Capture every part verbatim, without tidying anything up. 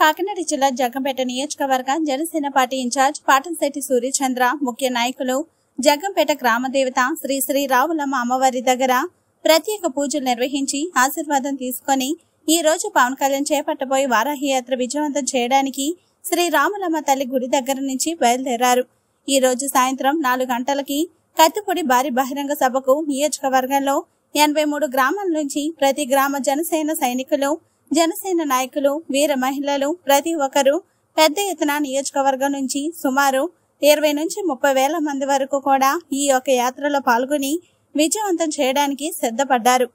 కాకినాడ జిల్లా జగ్గంపేట నియోజకవర్గ Janasena party in charge Patamsetti Suryachandra ముఖ్య నాయకులు జగ్గంపేట గ్రామ దేవత శ్రీ శ్రీ రావులమ్మ అమ్మవారి దగ్గర ప్రత్యేక పూజలు నిర్వహించి ఆశీర్వాదం తీసుకొని ఈ రోజు పవన్ కళ్యాణ్ చేపట్టబోయే వారాహి యాత్ర విజయవంతం చేయడానికి శ్రీ రావులమ్మ తల్లి గుడి దగ్గర నుంచి బయలుదేరారు। ఈ రోజు సాయంత్రం నాలుగు గంటలకి కత్తిపూడి భారీ బహిరంగ సభకు నియోజకవర్గంలో ఎనభై మూడు గ్రామాల నుంచి ప్రతి గ్రామ జనసేన సైనికులు జనసేన నాయకులు వీర మహిళలు ప్రతి ఒక్కరు పెద్ద ఎత్తున నియోజకవర్గం నుంచి సుమారు ఇరవై నుంచి ముప్పై వేల మంది వరకు కూడా ఈ ఒక యాత్రలో పాల్గొని విజయవంతం చేయడానికి సిద్ధపడ్డారు।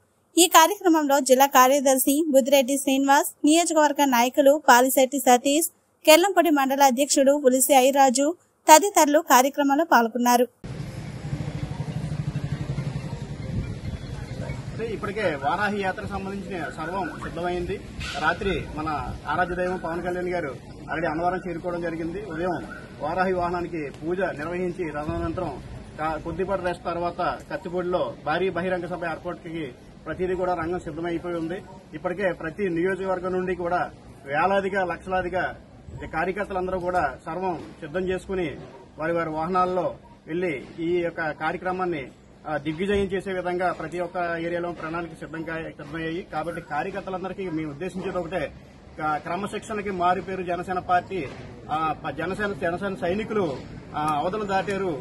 ఈ కార్యక్రమంలో జిల్లా కార్యదర్శి బుద్రేటి శ్రీనివాస్, నియోజకవర్గ నాయకులు పాలసేటి సతీష్, కెల్లంపొడి మండల అధ్యక్షుడు ఉలిసి ఐరాజు తదితరులు కార్యక్రమంలో పాల్గొన్నారు। ఇప్పటికే వారాహి యాత్ర సంబంధించిన సర్వం సిద్ధమైంది। రాత్రి మన ఆరాధ్య దైవం పవన్ కళ్యాణ్ గారు ఆల్రెడీ అన్నవరం చేరుకోవడం జరిగింది। ఉదయం వారాహి వాహనానికి పూజ నిర్వహించి తదనంతరం కొద్దిపాటి రెస్ట్ తర్వాత కత్తిపూడిలో భారీ బహిరంగ సభ ఏర్పాటుకి ప్రతిదీ కూడా రంగం సిద్ధమైపోయి ఉంది। ఇప్పటికే ప్రతి నియోజకవర్గం నుండి కూడా వేలాదిగా లక్షలాదిగా కార్యకర్తలందరూ కూడా సర్వం సిద్ధం చేసుకుని వారి వారి వాహనాల్లో వెళ్లి ఈ యొక్క కార్యక్రమాన్ని దిగ్విజయం చేసే విధంగా ప్రతి ఒక్క ఏరియాలో ప్రణాళిక సిద్ధంగా సిద్ధమయ్యాయి। కాబట్టి కార్యకర్తలందరికీ మేము ఉద్దేశించేది ఒకటే, క్రమశిక్షణకి మారు పేరు జనసేన పార్టీ। జనసేన జనసేన సైనికులు అవధులు దాటారు,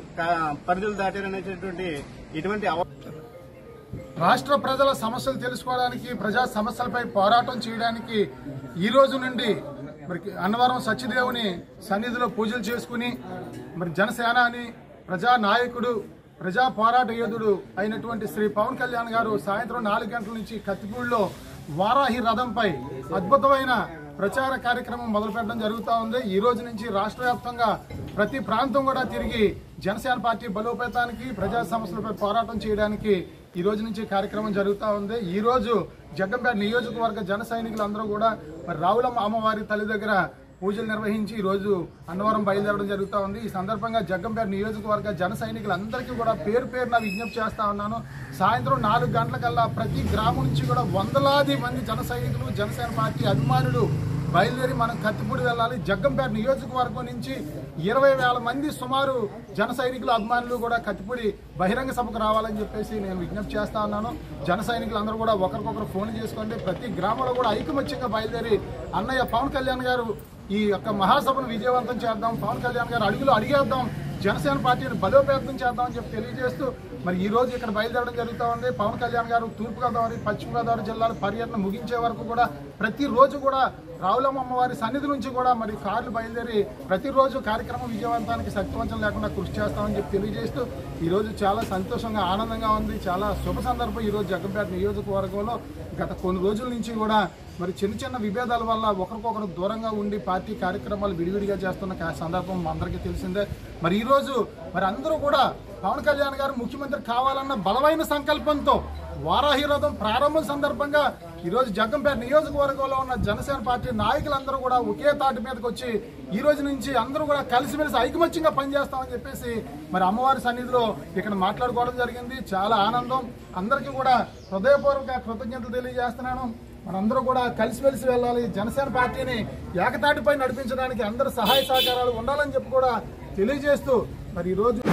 పరిధులు దాటారు అనేటటువంటి ఇటువంటి రాష్ట్ర ప్రజల సమస్యలు తెలుసుకోవడానికి, ప్రజా సమస్యలపై పోరాటం చేయడానికి ఈ రోజు నుండి మరి అన్నవరం సత్యదేవుని సన్నిధిలో పూజలు చేసుకుని మరి జనసేన అని ప్రజా నాయకుడు ప్రజా పోరాట యోధుడు అయినటువంటి శ్రీ పవన్ కళ్యాణ్ గారు సాయంత్రం నాలుగు గంటల నుంచి కత్తిపూడిలో వారాహి రథంపై అద్భుతమైన ప్రచార కార్యక్రమం మొదలు పెట్టడం జరుగుతూ ఉంది। ఈ రోజు నుంచి రాష్ట్ర వ్యాప్తంగా ప్రతి ప్రాంతం కూడా తిరిగి జనసేన పార్టీ బలోపేతానికి, ప్రజా సమస్యలపై పోరాటం చేయడానికి ఈ రోజు నుంచి కార్యక్రమం జరుగుతూ ఉంది। ఈ రోజు జగ్గంపేట నియోజకవర్గ జన సైనికులందరూ కూడా మరి రావులమ్మ అమ్మవారి తల్లి దగ్గర పూజలు నిర్వహించి ఈరోజు అన్నవరం బయలుదేరడం జరుగుతూ ఉంది। ఈ సందర్భంగా జగ్గంపేట నియోజకవర్గ జన సైనికులందరికీ కూడా పేరు పేరు నా విజ్ఞప్తి చేస్తా ఉన్నాను, సాయంత్రం నాలుగు గంటలకల్లా ప్రతి గ్రామం నుంచి కూడా వందలాది మంది జన సైనికులు జనసేన పార్టీ అభిమానులు బయలుదేరి మనం కత్తిపూడి వెళ్ళాలి। జగ్గంపేట నియోజకవర్గం నుంచి ఇరవై వేల మంది సుమారు జన సైనికులు అభిమానులు కూడా కత్తిపూడి బహిరంగ సభకు రావాలని చెప్పేసి నేను విజ్ఞప్తి చేస్తా ఉన్నాను। జన సైనికులందరూ కూడా ఒకరికొకరు ఫోన్ చేసుకోండి, ప్రతి గ్రామంలో కూడా ఐకమత్యంగా బయలుదేరి అన్నయ్య పవన్ కళ్యాణ్ గారు ఈ యొక్క మహాసభను విజయవంతం చేద్దాం, పవన్ కళ్యాణ్ గారు అడుగులు అడిగేద్దాం, జనసేన పార్టీని బలోపేతం చేద్దాం అని చెప్పి తెలియజేస్తూ మరి ఈ రోజు ఇక్కడ బయలుదేరడం జరుగుతూ ఉంది। పవన్ కళ్యాణ్ గారు తూర్పు గోదావరి, పశ్చిమ గోదావరి జిల్లాల పర్యటన ముగించే వరకు కూడా ప్రతిరోజు కూడా రావులమ్మ అమ్మవారి సన్నిధి నుంచి కూడా మరి కార్లు బయలుదేరి ప్రతిరోజు కార్యక్రమం విజయవంతానికి శక్తివంచం లేకుండా కృషి చేస్తామని చెప్పి తెలియజేస్తూ ఈరోజు చాలా సంతోషంగా ఆనందంగా ఉంది। చాలా శుభ సందర్భం ఈరోజు జగ్గంపేట నియోజకవర్గంలో గత కొన్ని రోజుల నుంచి కూడా మరి చిన్న చిన్న విభేదాల వల్ల ఒకరికొకరు దూరంగా ఉండి పార్టీ కార్యక్రమాలు విడివిడిగా చేస్తున్న సందర్భం అందరికీ తెలిసిందే। మరి ఈరోజు మరి అందరూ కూడా పవన్ కళ్యాణ్ గారు ముఖ్యమంత్రి కావాలన్న బలమైన సంకల్పంతో వారాహి రథం ప్రారంభం సందర్భంగా ఈరోజు జగ్గంపేట నియోజకవర్గంలో ఉన్న జనసేన పార్టీ నాయకులందరూ కూడా ఒకే తాటి మీదకి వచ్చి ఈ రోజు నుంచి అందరూ కూడా కలిసిమెలిసి ఐకమత్యంగా పనిచేస్తామని చెప్పేసి మరి అమ్మవారి సన్నిధిలో ఇక్కడ మాట్లాడుకోవడం జరిగింది। చాలా ఆనందం, అందరికీ కూడా హృదయపూర్వక కృతజ్ఞతలు తెలియజేస్తున్నాను। మనందరూ కూడా కలిసిమెలిసి వెళ్ళాలి, జనసేన పార్టీని ఏకతాటిపై నడిపించడానికి అందరూ సహాయ సహకారాలు ఉండాలని చెప్పి కూడా తెలియజేస్తూ మరి ఈరోజు